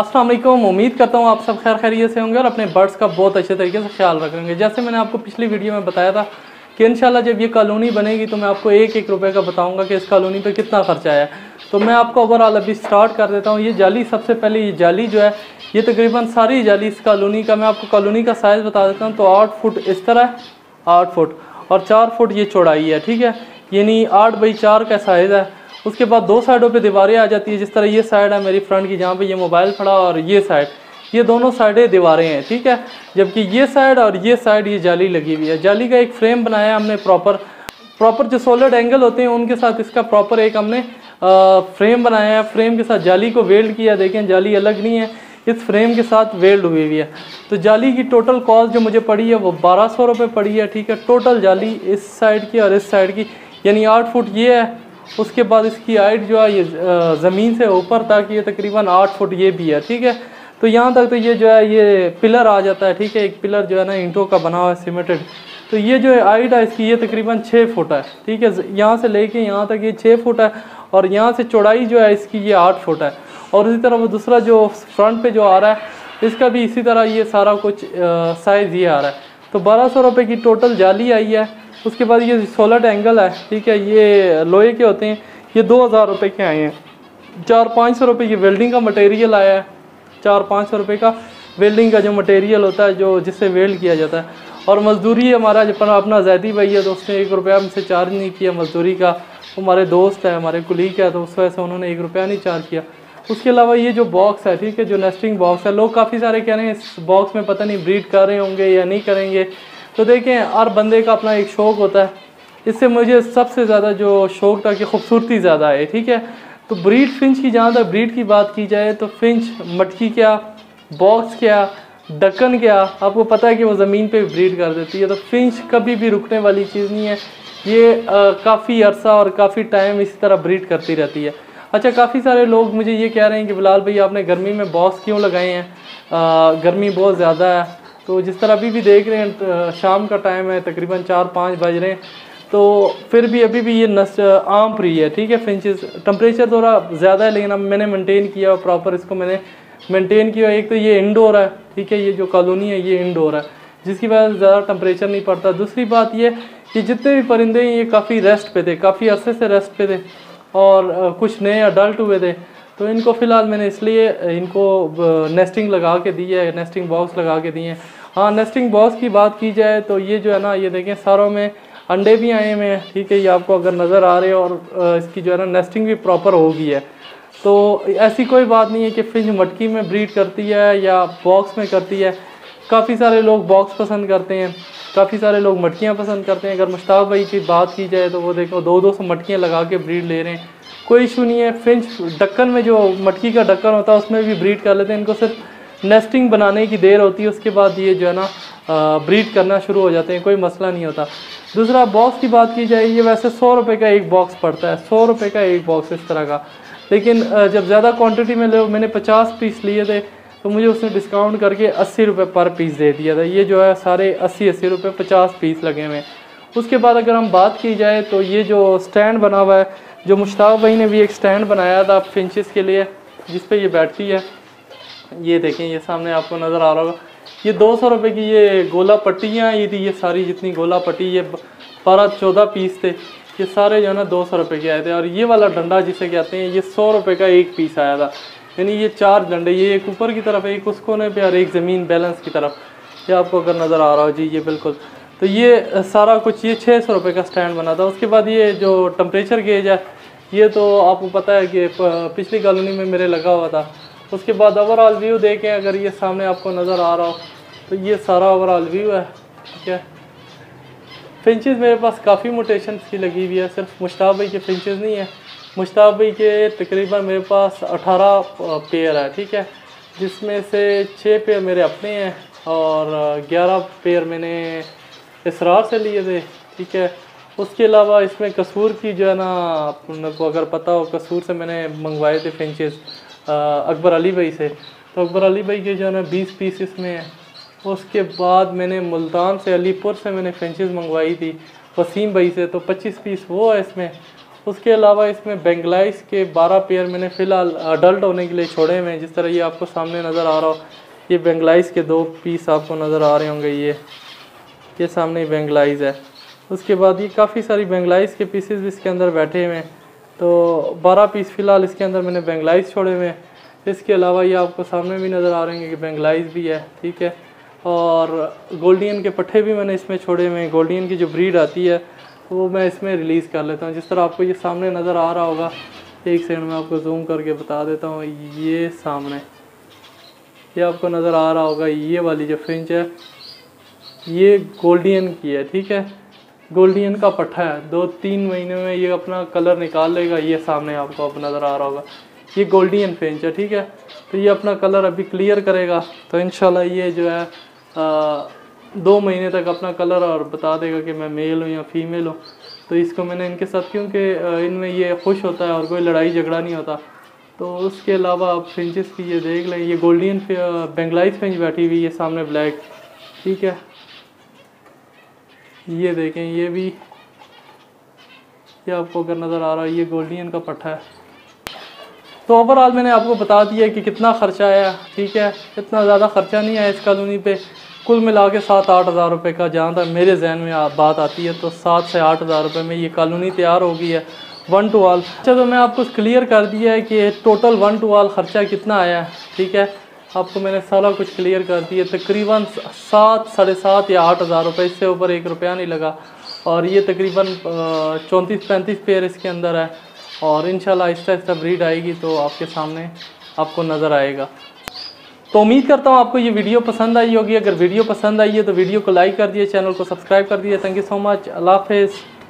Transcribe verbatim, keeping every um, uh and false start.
अस्सलाम वालेकुम। उम्मीद करता हूँ आप सब खैर खैरियत से होंगे और अपने बर्ड्स का बहुत अच्छे तरीके से ख्याल रखेंगे। जैसे मैंने आपको पिछली वीडियो में बताया था कि इंशाल्लाह जब ये कॉलोनी बनेगी तो मैं आपको एक एक रुपए का बताऊंगा कि इस कॉलोनी पे कितना ख़र्चा आया। तो मैं आपको ओवरऑल अभी स्टार्ट कर देता हूँ। ये जाली, सबसे पहले ये जाली जो है ये तकरीबन सारी जाली इस कॉलोनी का, मैं आपको कॉलोनी का साइज़ बता देता हूँ। तो आठ फुट इस तरह आठ फुट और चार फुट ये चौड़ाई है, ठीक है, यानी आठ बाई चार का साइज़ है। उसके बाद दो साइडों पे दीवारें आ जाती है, जिस तरह ये साइड है मेरी फ्रंट की जहाँ पे ये मोबाइल खड़ा और ये साइड, ये दोनों साइडें दीवारें हैं, ठीक है, जबकि ये साइड और ये साइड ये जाली लगी हुई है। जाली का एक फ्रेम बनाया हमने, प्रॉपर प्रॉपर जो सोलर एंगल होते हैं उनके साथ इसका प्रॉपर एक हमने आ, फ्रेम बनाया है। फ्रेम के साथ जाली को वेल्ड किया, देखें जाली अलग नहीं है, इस फ्रेम के साथ वेल्ड हुई हुई है। तो जाली की टोटल कॉस्ट जो मुझे पड़ी है वो बारह सौ रुपये पड़ी है, ठीक है, टोटल जाली इस साइड की और इस साइड की, यानी आठ फुट ये है। उसके बाद इसकी हाइट जो है ये ज़मीन से ऊपर तक ये तकरीबन आठ फुट ये भी है, ठीक है। तो यहाँ तक तो ये जो है ये पिलर आ जाता है, ठीक है, एक पिलर जो है ना ईंटों का बना हुआ है सीमेंटेड। तो ये जो हाइट है इसकी ये तकरीबन छः फुट है, ठीक है, यहाँ से लेके यहाँ तक ये छः फुट है और यहाँ से चौड़ाई जो है इसकी ये आठ फुट है। और इसी तरह वो दूसरा जो फ्रंट पर जो आ रहा है इसका भी इसी तरह ये सारा कुछ साइज़ ये आ रहा है। तो बारह सौ रुपये की टोटल जाली आई है। उसके बाद ये सोलर एंगल है, ठीक है, ये लोहे के होते हैं, ये दो हज़ार रुपये के आए हैं। चार पाँच सौ रुपये की वेल्डिंग का मटेरियल आया है, चार पाँच सौ रुपये का वेल्डिंग का जो मटेरियल होता है जो जिससे वेल्ड किया जाता है। और मज़दूरी हमारा जो अपना ज़ैदी भाई है तो उसने एक रुपया हमसे चार्ज नहीं किया मज़दूरी का, हमारे दोस्त है, हमारे कुलीग है, तो उस वजह से उन्होंने एक रुपया नहीं चार्ज किया। उसके अलावा ये जो बॉक्स है, ठीक है, जो नेस्टिंग बॉक्स है, लोग काफ़ी सारे कह रहे हैं इस बॉक्स में पता नहीं ब्रीड कर रहे होंगे या नहीं करेंगे। तो देखें हर बंदे का अपना एक शौक़ होता है, इससे मुझे सबसे ज़्यादा जो शौक़ था कि खूबसूरती ज़्यादा है, ठीक है। तो ब्रीड फिंच की, जहाँ तक ब्रीड की बात की जाए तो फिंच, मटकी क्या, बॉक्स क्या, डक्कन क्या, आपको पता है कि वो ज़मीन पे ब्रीड कर देती है। तो फिंच कभी भी रुकने वाली चीज़ नहीं है, ये काफ़ी अरसा और काफ़ी टाइम इसी तरह ब्रीड करती रहती है। अच्छा, काफ़ी सारे लोग मुझे ये कह रहे हैं कि बिलाल भाई आपने गर्मी में बॉक्स क्यों लगाए हैं, गर्मी बहुत ज़्यादा है। तो जिस तरह अभी भी देख रहे हैं शाम का टाइम है, तकरीबन चार पाँच बज रहे हैं, तो फिर भी अभी भी ये नस्ट आम फ्री है, ठीक है। फिंचेस टेम्परेचर थोड़ा ज़्यादा है लेकिन अब मैंने मेंटेन किया, प्रॉपर इसको मैंने मेंटेन किया। एक तो ये इंडोर है, ठीक है, ये जो कॉलोनी है ये इंडोर है जिसकी वजह से ज़्यादा टेम्परेचर नहीं पड़ता। दूसरी बात ये कि जितने भी परिंदे हैं ये काफ़ी रेस्ट पे थे, काफ़ी अरसे से रेस्ट पे थे और कुछ नए अडल्ट हुए थे, तो इनको फ़िलहाल मैंने इसलिए इनको नेस्टिंग लगा के दी है, नेस्टिंग बॉक्स लगा के दिए हैं। हाँ, नेस्टिंग बॉक्स की बात की जाए तो ये जो है ना ये देखें सारों में अंडे भी आए हुए हैं, ठीक है, ये आपको अगर नज़र आ रहे हो, और इसकी जो है ना नेस्टिंग भी प्रॉपर हो गई है। तो ऐसी कोई बात नहीं है कि फिंच मटकी में ब्रीड करती है या बॉक्स में करती है। काफ़ी सारे लोग बॉक्स पसंद करते हैं, काफ़ी सारे लोग मटकियाँ पसंद करते हैं। अगर मुश्ताक भाई की बात की जाए तो वो देखो दो दो सौ मटकियाँ लगा के ब्रीड ले रहे हैं, कोई इशू नहीं है। फिंच डक्कन में जो मटकी का डक्कन होता है उसमें भी ब्रीड कर लेते हैं, इनको सिर्फ नेस्टिंग बनाने की देर होती है, उसके बाद ये जो है ना ब्रीड करना शुरू हो जाते हैं, कोई मसला नहीं होता। दूसरा बॉक्स की बात की जाए, ये वैसे सौ रुपये का एक बॉक्स पड़ता है, सौ रुपये का एक बॉक्स इस तरह का, लेकिन जब ज़्यादा क्वान्टिटी में लो, मैंने पचास पीस लिए थे तो मुझे उसने डिस्काउंट करके अस्सी रुपये पर पीस दे दिया था। ये जो है सारे अस्सी अस्सी रुपये पचास पीस लगे हुए हैं। उसके बाद अगर हम बात की जाए तो ये जो स्टैंड बना हुआ है, जो मुश्ताक भाई ने भी एक स्टैंड बनाया था फिंचेस के लिए जिस पे ये बैठती है, ये देखें ये सामने आपको नज़र आ रहा होगा, ये दो सौ रुपये की ये गोला पट्टियाँ आई थी, ये सारी जितनी गोला पट्टी ये बारह चौदह पीस थे, ये सारे जो है ना दो सौ रुपये के आए थे। और ये वाला डंडा जिसे कहते हैं ये सौ रुपये का एक पीस आया था, यानी ये चार डंडे, ये एक ऊपर की तरफ, एक उस कोने पे और एक ज़मीन बैलेंस की तरफ, ये आपको अगर नज़र आ रहा हो जी, ये बिल्कुल। तो ये सारा कुछ ये छः सौ रुपये का स्टैंड बना था। उसके बाद ये जो टेम्परेचर गेज है ये तो आपको पता है कि पिछली कॉलोनी में मेरे लगा हुआ था। उसके बाद ओवरऑल व्यू देखें, अगर ये सामने आपको नज़र आ रहा हो तो ये सारा ओवरऑल व्यू है, ठीक है। फिंचेस मेरे पास काफ़ी मोटेशन की लगी हुई है, सिर्फ मुश्ताक भाई के फिंचेस नहीं है, मुश्ताक भाई के तकरीबन मेरे पास अठारह पेयर है, ठीक है, जिसमें से छः पेयर मेरे अपने हैं और ग्यारह पेयर मैंने इसरार से लिए थे, ठीक है। उसके अलावा इसमें कसूर की जो है ना आपको अगर पता हो, कसूर से मैंने मंगवाए थे फिंचेस अकबर अली भाई से, तो अकबर अली भाई के जो है ना बीस पीस इसमें हैं। उसके बाद मैंने मुल्तान से, अलीपुर से मैंने फिंचेस मंगवाई थी वसीम भाई से, तो पच्चीस पीस वो है इसमें। उसके अलावा इसमें बेंगलाइस के बारह पेयर मैंने फ़िलहाल अडल्ट होने के लिए छोड़े हुए हैं। जिस तरह ये आपको सामने नज़र आ रहा हो, ये बेंगलाइस के दो पीस आपको नज़र आ रहे होंगे, ये ये सामने ही बेंगलाइस है। उसके बाद ये काफ़ी सारी बेंगलाइस के पीसेस भी इसके अंदर बैठे हुए हैं। तो बारह पीस फ़िलहाल इसके अंदर मैंने बेंगलाइस छोड़े हुए हैं। इसके अलावा ये आपको सामने भी नज़र आ रहे हैं कि बेंगलाइस भी है, ठीक है। और गोल्डियन के पट्ठे भी मैंने इसमें छोड़े हुए हैं। गोल्डियन की जो ब्रीड आती है वो मैं इसमें रिलीज़ कर लेता हूँ। जिस तरह आपको ये सामने नज़र आ रहा होगा, एक सेकंड में आपको जूम करके बता देता हूँ, ये सामने ये आपको नज़र आ रहा होगा, ये वाली जो फ्रिंज है ये गोल्डियन की है, ठीक है। गोल्डियन का पट्ठा है, दो तीन महीने में ये अपना कलर निकाल लेगा। ये सामने आपको अब नज़र आ रहा होगा, ये गोल्डियन फ्रिंज है, ठीक है। तो ये अपना कलर अभी क्लियर करेगा, तो इंशाल्लाह ये जो है आ, दो महीने तक अपना कलर और बता देगा कि मैं मेल हूँ या फीमेल हूँ। तो इसको मैंने इनके साथ, क्योंकि इनमें ये खुश होता है और कोई लड़ाई झगड़ा नहीं होता। तो उसके अलावा आप फ्रिंजेस की ये देख लें, ये गोल्डियन बेंगलाइज फ्रिंज बैठी हुई है सामने ब्लैक, ठीक है। ये देखें, ये भी ये आपको अगर नज़र आ रहा है, ये गोल्डियन का पट्ठा है। तो ओवरऑल मैंने आपको बता दिया कि कितना ख़र्चा आया, ठीक है। इतना ज़्यादा ख़र्चा नहीं आया इसका दूनी पे, कुल मिला के सात आठ हज़ार रुपये का, जहाँ तक मेरे जहन में आ, बात आती है। तो सात से आठ हज़ार रुपये में ये कॉलोनी तैयार हो गई है वन टू ऑल। अच्छा, तो मैं आपको क्लियर कर दिया है कि टोटल वन टू ऑल ख़र्चा कितना आया है, ठीक है। आपको मैंने सारा कुछ क्लियर कर दिया, तकरीबन सात साढ़े सात या आठ हज़ार रुपये, इससे ऊपर एक रुपया नहीं लगा। और ये तकरीबन चौंतीस पैंतीस पेयर इसके अंदर है, और इंशाल्लाह आहिस्ता आहिस्ता ब्रीड आएगी तो आपके सामने आपको नज़र आएगा। तो उम्मीद करता हूँ आपको ये वीडियो पसंद आई होगी। अगर वीडियो पसंद आई है तो वीडियो को लाइक कर दिए, चैनल को सब्सक्राइब कर दिए। थैंक यू सो मच, अल्लाह हाफिज़।